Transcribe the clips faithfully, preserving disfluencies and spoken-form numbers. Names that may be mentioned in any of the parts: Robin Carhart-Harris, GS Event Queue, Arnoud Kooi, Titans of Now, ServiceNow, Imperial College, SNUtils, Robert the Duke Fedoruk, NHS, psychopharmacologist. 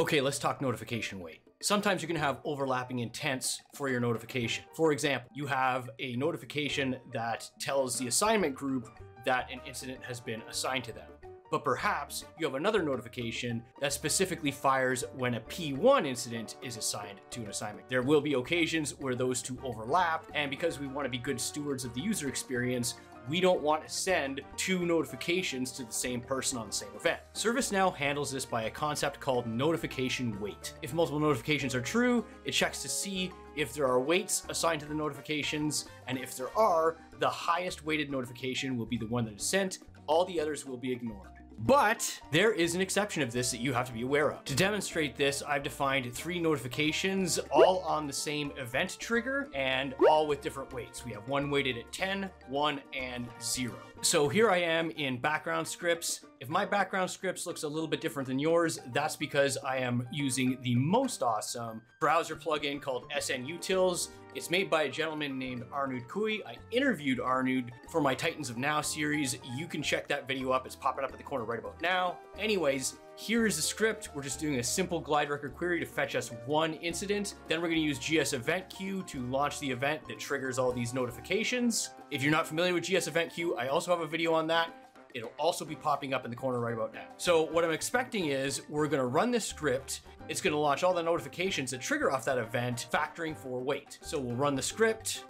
Okay, let's talk notification weight. Sometimes you're gonna have overlapping intents for your notification. For example, you have a notification that tells the assignment group that an incident has been assigned to them. But perhaps you have another notification that specifically fires when a P one incident is assigned to an assignment. There will be occasions where those two overlap, and because we want to be good stewards of the user experience, we don't want to send two notifications to the same person on the same event. ServiceNow handles this by a concept called notification weight. If multiple notifications are true, it checks to see if there are weights assigned to the notifications, and if there are, the highest weighted notification will be the one that is sent. All the others will be ignored. But there is an exception of this that you have to be aware of. To demonstrate this, I've defined three notifications, all on the same event trigger and all with different weights. We have one weighted at ten, one, and zero. So here I am in background scripts. If my background scripts looks a little bit different than yours, that's because I am using the most awesome browser plugin called SNUtils. It's made by a gentleman named Arnoud Kooi. I interviewed Arnoud for my Titans of Now series. You can check that video up. It's popping up at the corner right about now. Anyways, here is the script. We're just doing a simple glide record query to fetch us one incident. Then we're gonna use G S Event Queue to launch the event that triggers all these notifications. If you're not familiar with G S Event Queue, I also have a video on that. It'll also be popping up in the corner right about now. So what I'm expecting is we're gonna run this script. It's gonna launch all the notifications that trigger off that event, factoring for weight. So we'll run the script.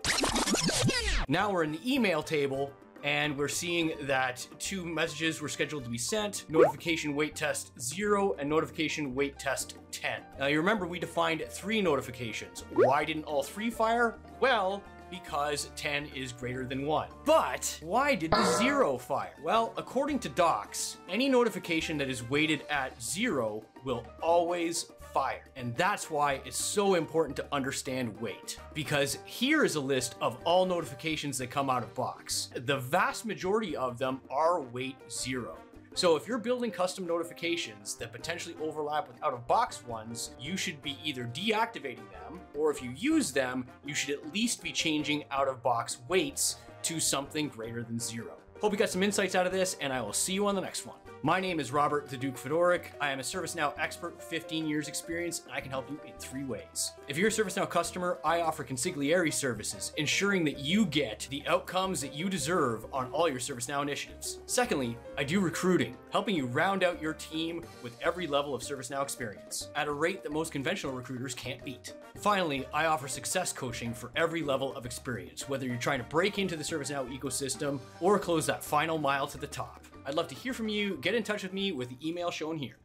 Now we're in the email table, and we're seeing that two messages were scheduled to be sent, notification weight test zero and notification weight test ten. Now you remember we defined three notifications. Why didn't all three fire? Well, because ten is greater than one. But why did the zero fire? Well, according to docs, any notification that is weighted at zero will always fire. And that's why it's so important to understand weight, because here is a list of all notifications that come out of box. The vast majority of them are weight zero. So if you're building custom notifications that potentially overlap with out-of-box ones, you should be either deactivating them, or if you use them, you should at least be changing out-of-box weights to something greater than zero. Hope you got some insights out of this, and I will see you on the next one. My name is Robert the Duke Fedoruk. I am a ServiceNow expert with fifteen years experience, and I can help you in three ways. If you're a ServiceNow customer, I offer consigliere services, ensuring that you get the outcomes that you deserve on all your ServiceNow initiatives. Secondly, I do recruiting, helping you round out your team with every level of ServiceNow experience at a rate that most conventional recruiters can't beat. Finally, I offer success coaching for every level of experience, whether you're trying to break into the ServiceNow ecosystem or close that final mile to the top. I'd love to hear from you. Get in touch with me with the email shown here.